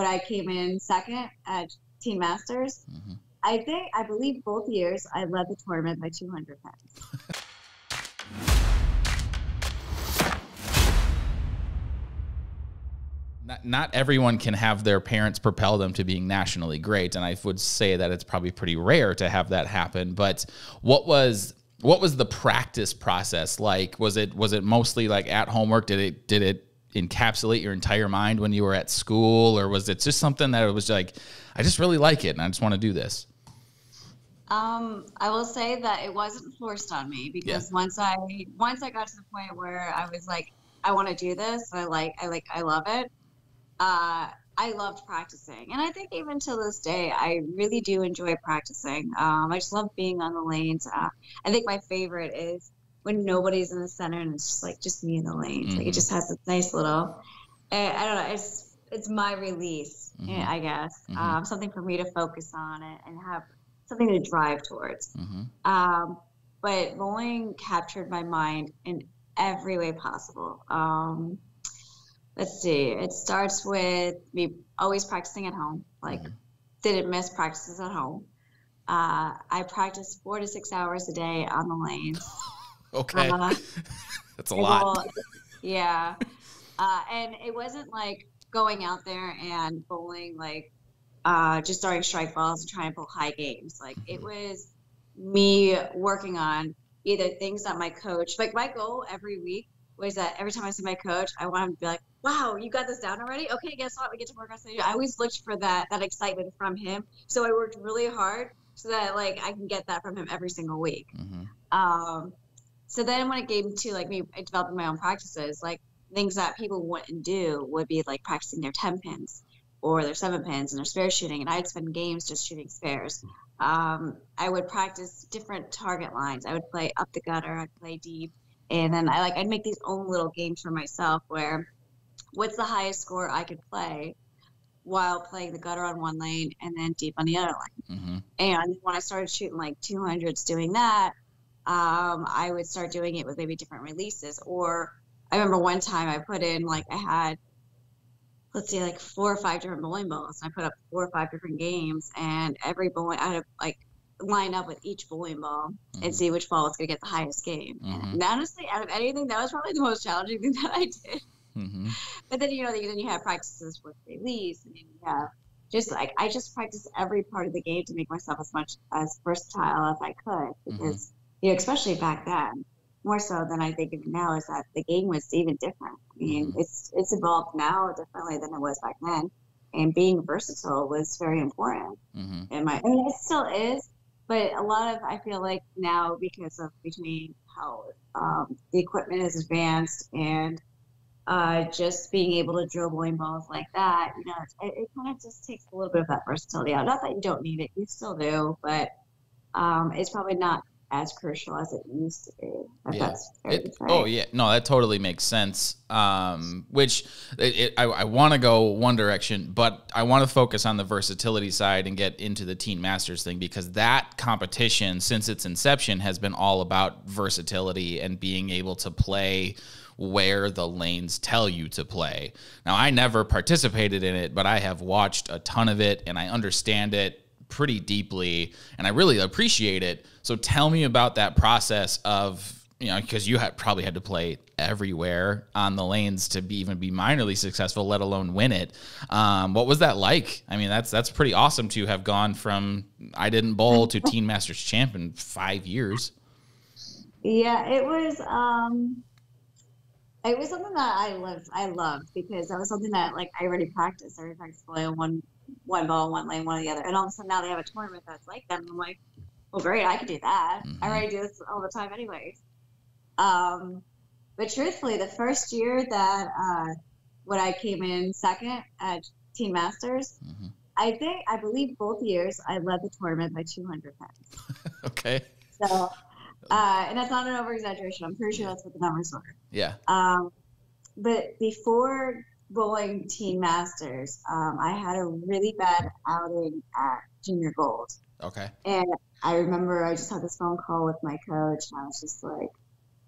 when I came in second at Teen Masters. Mm-hmm. I believe both years I led the tournament by 200 pounds. Not everyone can have their parents propel them to being nationally great, and I would say that it's probably pretty rare to have that happen. But what was the practice process like? Was it mostly like at homework? Did it encapsulate your entire mind when you were at school, or was it just something that it was like, I just really like it and I just want to do this? I will say that it wasn't forced on me, because once I got to the point where I was like, I want to do this, and I love it. I loved practicing, and I think even to this day, I really do enjoy practicing. I just love being on the lanes. I think my favorite is when nobody's in the center and it's just me in the lanes. Mm-hmm. Like, it just has this nice little, I don't know, it's my release, mm-hmm. I guess. Mm-hmm. Something for me to focus on and have something to drive towards. Mm-hmm. But bowling captured my mind in every way possible. Let's see. It starts with me always practicing at home. Like, mm-hmm. didn't miss practices at home. I practiced 4 to 6 hours a day on the lanes. Okay. That's a lot. Yeah. And it wasn't like going out there and bowling, just throwing strike balls and trying to bowl high games. Like, mm-hmm. it was me working on either things that my coach, like, my goal every week was that every time I see my coach, I want him to be like, wow, you got this down already? Okay, guess what? We get to work on something. I always looked for that excitement from him. So I worked really hard so that, I can get that from him every single week. Mm-hmm. So then when it came to, me developing my own practices, things that people wouldn't do would be, practicing their 10 pins or their 7 pins and their spare shooting. And I'd spend games just shooting spares. I would practice different target lines. I would play up the gutter. I'd play deep. And then I'd make these own little games for myself where what's the highest score I could play while playing the gutter on one lane and then deep on the other lane. Mm-hmm. And when I started shooting 200s doing that, I would start doing it with maybe different releases. Or I remember one time I put in, I had, let's see, 4 or 5 different bowling balls. And I put up 4 or 5 different games, and every bowling, I had, line up with each bowling ball mm-hmm. and see which ball was going to get the highest game. Mm-hmm. And honestly, out of anything, that was probably the most challenging thing that I did. Mm-hmm. But then, then you have practices with release, and then you have I just practiced every part of the game to make myself as much as versatile as I could, because, mm-hmm. Especially back then, more so than I think now, is that the game was even different. I mean, mm-hmm. it's evolved now differently than it was back then. And being versatile was very important. Mm-hmm. I mean, it still is. But a lot of, I feel like now, because of between how the equipment is advanced and just being able to drill bowling balls like that, it kind of just takes a little bit of that versatility out. Not that you don't need it, you still do, but it's probably not as crucial as it used to be. Yeah. That's right. Oh yeah, no, that totally makes sense. I want to go one direction, but I want to focus on the versatility side and get into the Teen Masters thing, because that competition, since its inception, has been all about versatility and being able to play where the lanes tell you to play. Now, I never participated in it, but I have watched a ton of it, and I understand it pretty deeply, and I really appreciate it. So tell me about that process of, because you probably had to play everywhere on the lanes to even be minorly successful, let alone win it. What was that like? I mean, that's pretty awesome to have gone from I didn't bowl to Teen Masters champ in 5 years. Yeah, it was something that I loved, because that was something that I already practiced. I already practiced play on one ball, one lane, one or the other, and all of a sudden now they have a tournament that's like that, and I'm like, well, great, I can do that. Mm-hmm. I already do this all the time anyways. But truthfully, the first year that when I came in second at Teen Masters, mm-hmm. I believe both years I led the tournament by 200 pounds. Okay. So, and that's not an over-exaggeration. I'm pretty sure that's what the numbers were. Yeah. But before bowling Teen Masters, I had a really bad outing at Junior Gold. Okay. And I remember I just had this phone call with my coach, and I was just like,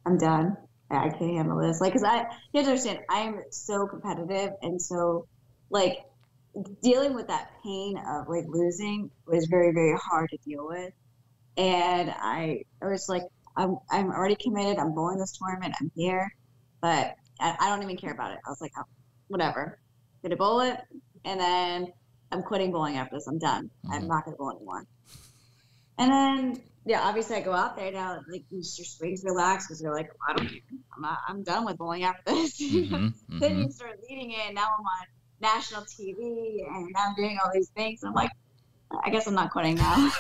I'm done. I can't handle this. Because you have to understand, I am so competitive. And so, dealing with that pain of like losing was very, very hard to deal with. And I was like, I'm already committed. I'm going this tournament. I'm here, but I don't even care about it. I was like, oh, whatever, get a bullet. And then I'm quitting bowling after this. I'm done. Mm-hmm. I'm not going to bowl anymore. And then, yeah, obviously I go out there now, like your swings relax because you're like, oh, I don't care. I'm done with bowling after this. Mm-hmm. Then you start leading it. Now I'm on national TV and now I'm doing all these things. And I'm like, I guess I'm not quitting now.